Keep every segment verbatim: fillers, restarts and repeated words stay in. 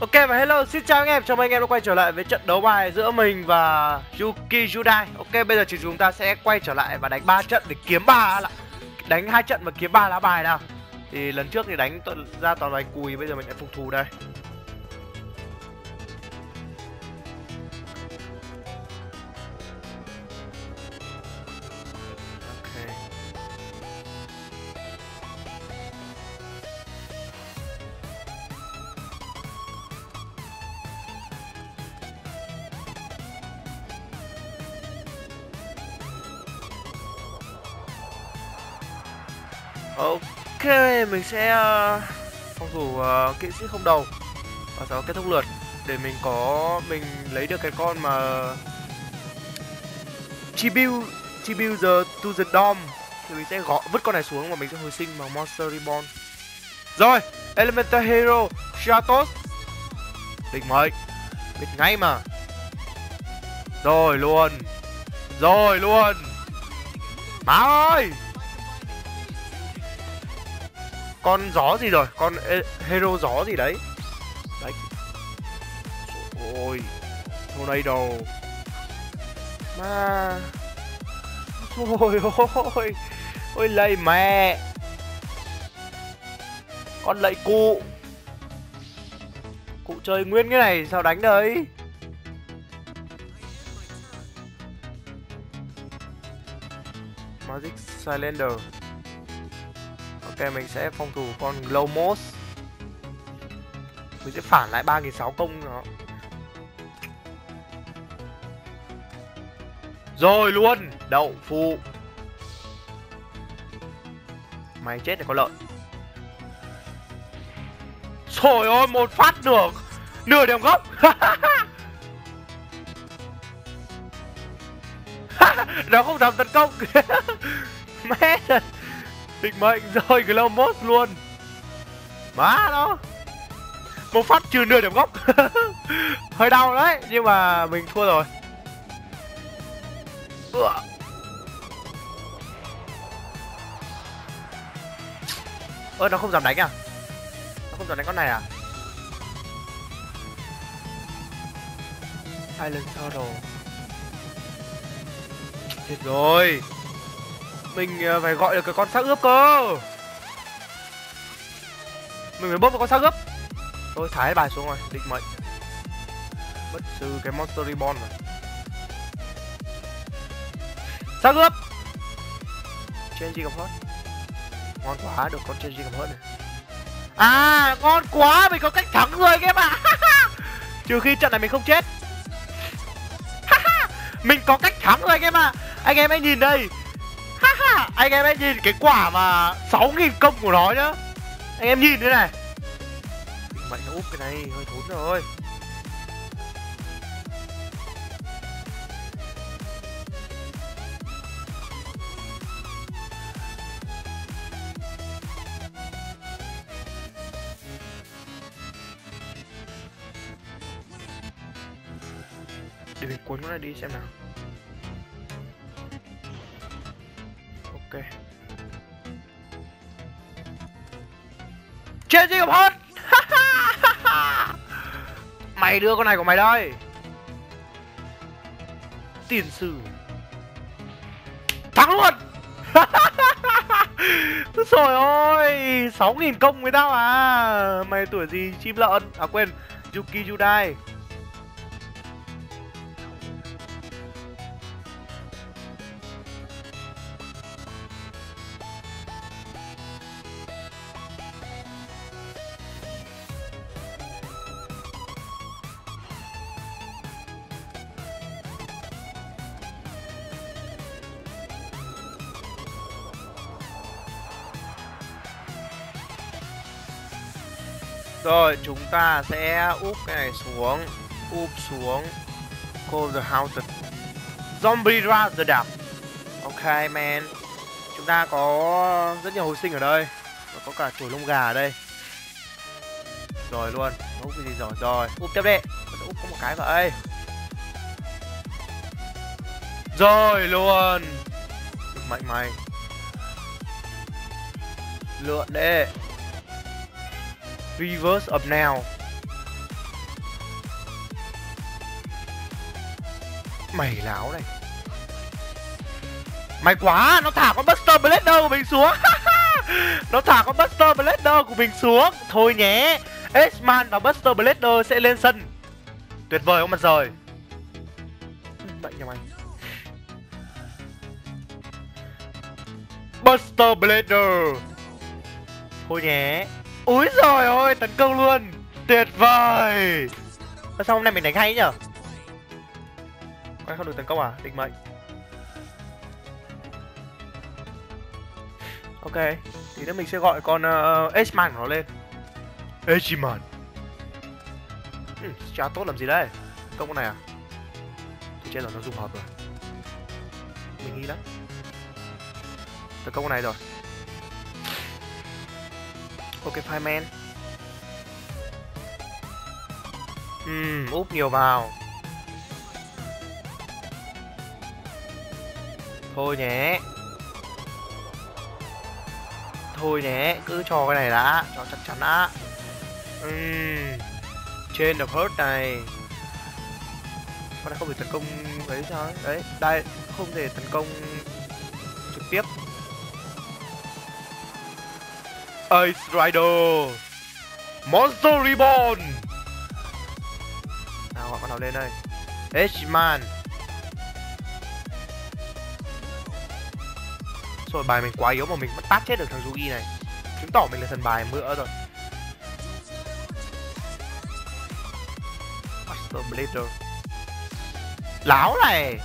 Ok và hello, xin chào anh em, chào mừng anh em đã quay trở lại với trận đấu bài giữa mình và Yuki Judai. Ok, bây giờ thì chúng ta sẽ quay trở lại và đánh ba trận để kiếm ba là đánh hai trận và kiếm ba lá bài nào. Thì lần trước thì đánh ra toàn bài cùi, bây giờ mình lại phục thù đây. Ok, mình sẽ uh, phòng thủ uh, kỵ sĩ không đầu và sau đó kết thúc lượt để mình có mình lấy được cái con mà Tribute Tribute to the Dome thì mình sẽ gõ vứt con này xuống và mình sẽ hồi sinh bằng Monster Reborn. Rồi, Elemental Hero Stratos. Đỉnh mệnh. Địch ngay mà. Rồi luôn. Rồi luôn. Má ơi. Con gió gì rồi, con hero gió gì đấy. Đấy. Ôi, tornado. Mà. Ôi ôi. Ôi lầy mẹ. Con lầy cụ. Cụ chơi nguyên cái này sao đánh đấy. Magic Cylinder. Ok, mình sẽ phòng thủ con Glowmoss. Mình sẽ phản lại ba nghìn sáu trăm công nó. Rồi luôn. Đậu phụ. Mày chết này con lợn. Trời ơi, một phát nửa Nửa điểm gốc. Nó không dám tấn công. Mẹ rồi. Định mệnh rồi, Glowmoss luôn. Má nó. Một phát trừ nửa điểm gốc. Hơi đau đấy, nhưng mà mình thua rồi. Ơ, nó không dám đánh à? Nó không dám đánh con này à? Hai lần sau đồ. Chết rồi. Mình phải gọi được cái con xác ướp cơ. Mình phải bốc vào con xác ướp. Thôi thái bài xuống rồi, định mệnh. Bất sư cái Monster Reborn rồi. Xác ướp. Change Gear Hunt. Ngon quá, được con Change Gear Hunt này. À, ngon quá, mình có cách thắng rồi các em ạ. Trừ khi trận này mình không chết. Mình có cách thắng rồi các em ạ. Anh em hãy nhìn đây. Anh em hãy nhìn cái quả mà sáu nghìn công của nó nhá. Anh em nhìn thế này. Mày nó úp cái này hơi thốn rồi. Để mình cuốn nó này đi xem nào. Ok. Change Gear Hunt. Mày đưa con này của mày đây. Tiền sử. Thắng luôn. Trời ơi, sáu nghìn công với tao à. Mày tuổi gì chim lợn. À quên, Yuki Judai. Rồi, chúng ta sẽ úp cái này xuống. Úp xuống. Call the Haunted Zombie ra the Dark. Ok man. Chúng ta có rất nhiều hồi sinh ở đây. Và có cả chổi lông gà ở đây. Rồi luôn. Úp cái gì rồi rồi. Úp tiếp đi. Úp có một cái vậy. Rồi luôn. Mạnh mày. Lượn đi. Reverse up now. mày láo này. May quá, nó thả con Buster Blader của mình xuống. Nó thả con Buster Blader của mình xuống. Thôi nhé, Edgeman và Buster Blader sẽ lên sân. Tuyệt vời không mặt trời. Bệnh nhà mày. Buster Blader. Thôi nhé. Úi giời ơi, tấn công luôn. Tuyệt vời. Sao hôm nay mình đánh hay nhở? Anh không được tấn công à? Định mệnh. Ok, thì nữa mình sẽ gọi con uh, Edgeman của nó lên. Edgeman. Ừ, Stratos làm gì đây? Công con này à? Thì chết rồi, nó dùng hợp rồi. Mình nghĩ lắm. Tấn công con này rồi. Ok, Fireman. Ừm, úp nhiều vào. Thôi nhé. Thôi nhé, cứ cho cái này đã, cho chắc chắn đã. Uhm. Trên được hurt này. Con này không thể tấn công ấy sao ấy. Đấy, đây, không thể tấn công trực tiếp. Ice Rider. Monster Reborn. Nào, gọi con nào lên đây. Edgeman. Rồi bài mình quá yếu mà mình vẫn tát chết được thằng Yugi này, chứng tỏ mình là thần bài mưa rồi. Buster Blader láo này.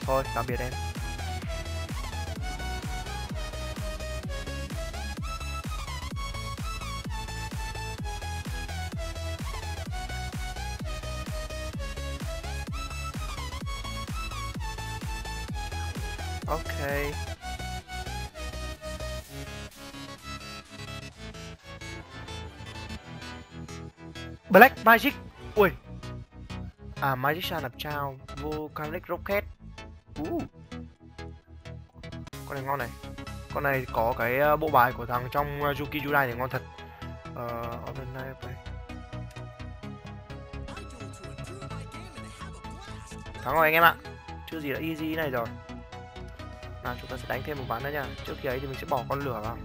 Thôi tạm biệt em. Ok. Black Magic. Ui. À, Magic Shadow lập trao Volcanic Rocket. uh. Con này ngon này. Con này có cái bộ bài của thằng trong Yuki Judai này ngon thật. uh, Thắng rồi anh em ạ. Chưa gì đã easy này rồi. Nào, chúng ta sẽ đánh thêm một ván nữa nha. Trước khi ấy thì mình sẽ bỏ con lửa vào.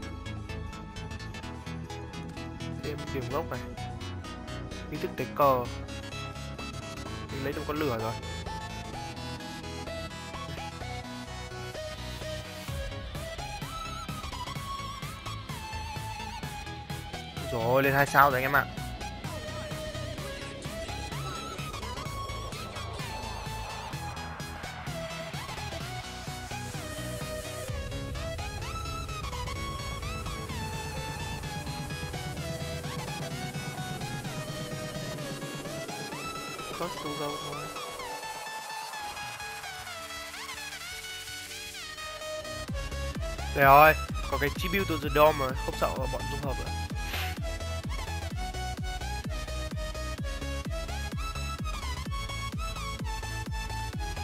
Thêm tìm gốc này. Hình thức tế cờ. Mình lấy được con lửa rồi. Rồi, lên hai sao rồi anh em ạ. Thôi đây rồi, có cái Tribute to the Dome rồi, không sợ bọn dung hợp nữa.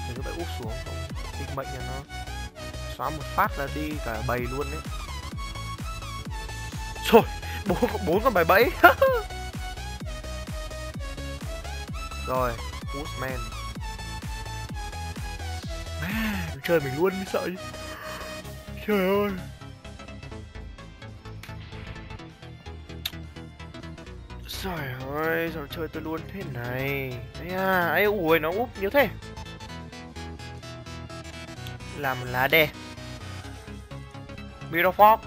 Mình cứ phải úp xuống, định mệnh là nó xóa một phát là đi cả bầy luôn đấy. Rồi, bốn bốn con bài bẫy. Rồi, Postman. Mình chơi mình luôn, mình sợ chứ. Trời ơi. Trời ơi, sao chơi tôi luôn thế này. Đấy à, ấy ui, nó úp nhiều thế. Làm lá đè. Mirrorfox.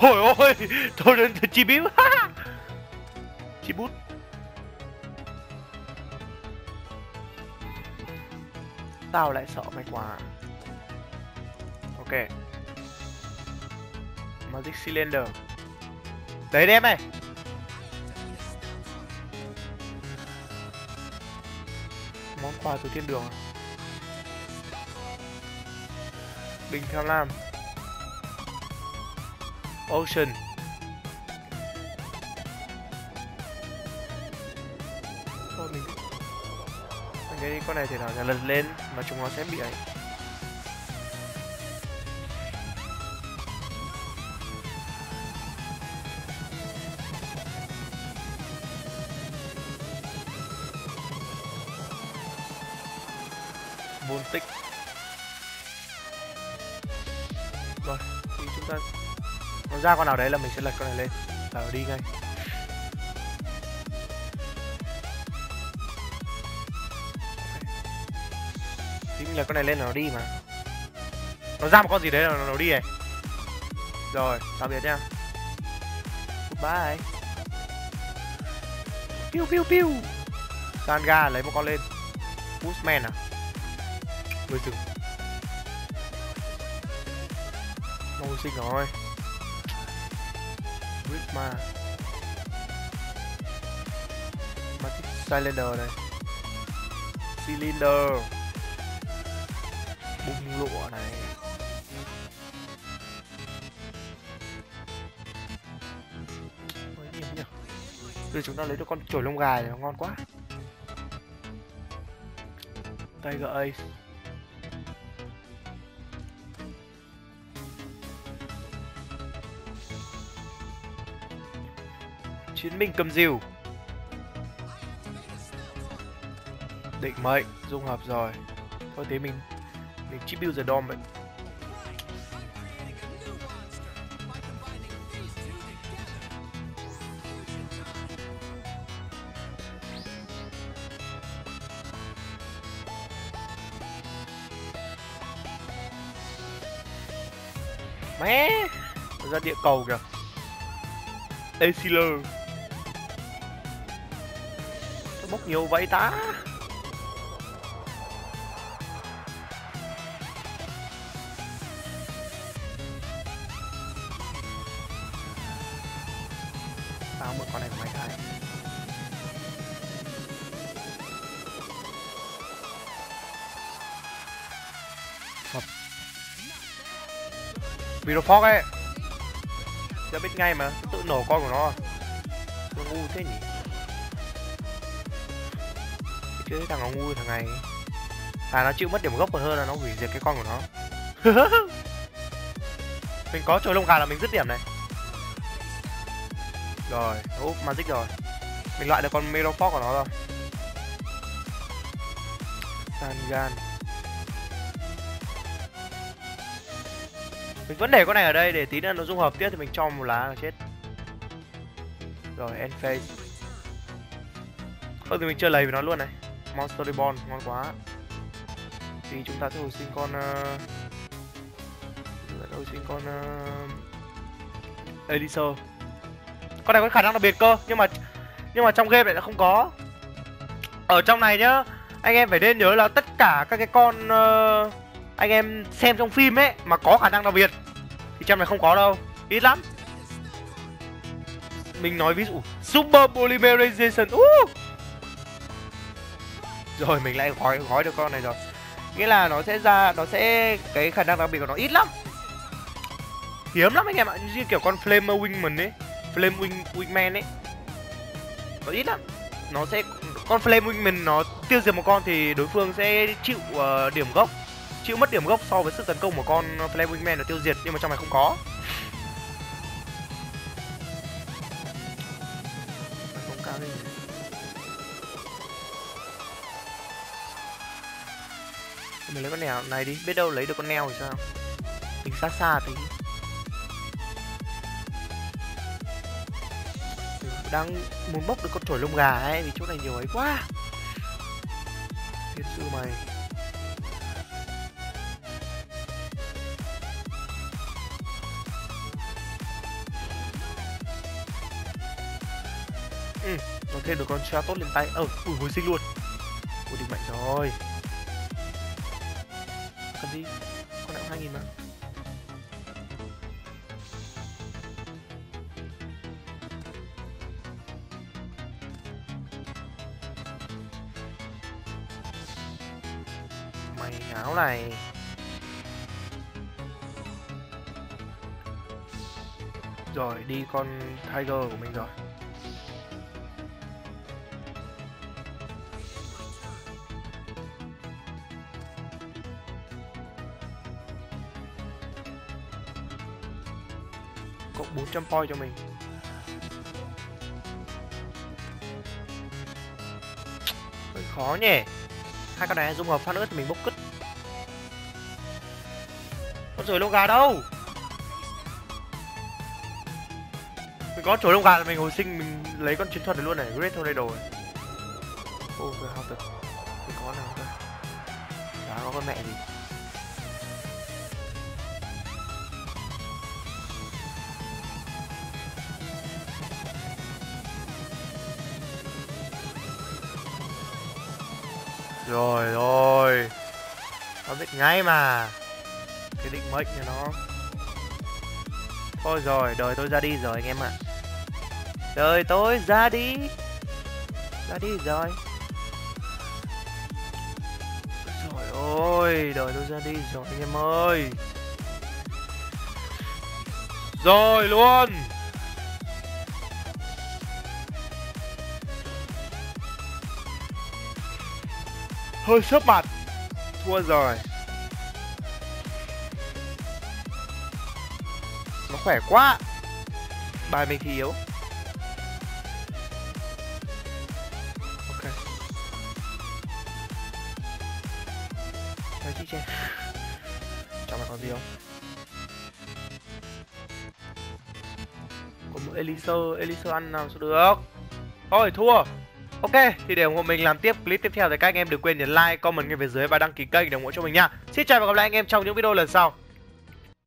Trời ơi, tôi đến từ chi bíu. Chi bút. Tao lại sợ mày quá. Ok. Magic Cylinder. Đấy đem này. Món quà từ thiên đường. Bình tham lam. Ocean. Thôi mình cái con này thể nào là lần lên mà chúng nó sẽ bị ấy. tốn tích. Rồi thì chúng ta nó ra con nào đấy là mình sẽ lật con này lên là đi ngay. Thì mình lật con này lên là nó đi, mà nó ra một con gì đấy là nó đi này. Rồi tạm biệt nha, goodbye. Piu piu piu. Sangan lấy một con lên. Bushman à? Người rừng. Ngu xinh rồi. Ritma. Magic Cylinder này. Cylinder. Bung lụa này. Rồi chúng ta lấy được con chổi lông gà này, nó ngon quá. Tiger Ace. Chiến binh cầm rìu. Định mệnh dung hợp rồi. Thôi thế mình mình Tribute to the Dome vậy. Mẹ ra địa cầu kìa. Elisor. Nó bốc nhiều vậy ta. Tao mượn con này của mày cái. Mirrorfox ấy, đã biết ngay mà, tự nổ con của nó. Nó ngu thế nhỉ? Cái thằng nó ngu thằng này. À nó chịu mất điểm gốc còn hơn là nó hủy diệt cái con của nó. Mình có chổi lông gà là mình dứt điểm này. Rồi, úp magic rồi. Mình loại được con Mirrorfox của nó rồi. Sangan. Mình vẫn để con này ở đây để tí nữa nó dung hợp tiếp thì mình cho một lá là chết. Rồi, end phase. Thôi thì mình chưa lấy với nó luôn này. Monster Reborn, ngon quá. Thì chúng ta sẽ hồi sinh con... Uh... hồi sinh con... Uh... Elisor. Con này có khả năng đặc biệt cơ, nhưng mà... Nhưng mà trong game này nó không có. Ở trong này nhá, anh em phải nên nhớ là tất cả các cái con... Uh... anh em xem trong phim ấy mà có khả năng đặc biệt thì trong này không có đâu, ít lắm. Mình nói ví dụ Super Polymerization. uh! Rồi mình lại gói gói được con này rồi, nghĩa là nó sẽ ra, nó sẽ cái khả năng đặc biệt của nó ít lắm, hiếm lắm anh em ạ. Như kiểu con Flame Wingman ấy, Flame Wing Wingman ấy, nó ít lắm. Nó sẽ con Flame Wingman nó tiêu diệt một con thì đối phương sẽ chịu uh, điểm gốc, chịu mất điểm gốc so với sức tấn công của con Flame Wingman là tiêu diệt, nhưng mà trong này không có. Không cao đi. Mình lấy con neo này đi, biết đâu lấy được con neo thì sao? Mình xa xa tí. Mình đang muốn bốc được con chổi lông gà ấy vì chỗ này nhiều ấy quá. Thiệt sự mày. Ừ, nó thêm được con Stratos lên tay. Ờ, ui, hồi sinh luôn. Ui, đỉnh mạnh rồi. Cần gì? Con này cũng hai nghìn mà. Mày áo này. Rồi, đi con Tiger của mình rồi. bốn trăm point cho mình. Hơi khó nhỉ. Hai con này dung hợp phát nữa thì mình bốc cứt. chổi lông gà đâu. Mình có chổi lông gà là mình hồi sinh mình lấy con chiến thuật này luôn này, Great Tornado này. Ô, vừa học được. Mình có nào không? Đó, có con mẹ gì. Rồi rồi, nó biết ngay mà. Cái định mệnh cho nó. Thôi rồi, đời tôi ra đi rồi anh em ạ. À. Đời tôi ra đi. Ra đi rồi. Rồi ôi, đời tôi ra đi rồi anh em ơi. Rồi luôn. Hơi sớp mặt. Thua rồi. Nó khỏe quá. Bài mình thì yếu. Ok. Đấy, chị che. Trong này có gì không? Có một Elisor. Elisor ăn nào sao được. Thôi thua. Ok, thì để ủng hộ mình làm tiếp clip tiếp theo thì các anh em đừng quên nhấn like, comment ngay phía dưới và đăng ký kênh để ủng hộ cho mình nha. Xin chào và hẹn gặp lại anh em trong những video lần sau.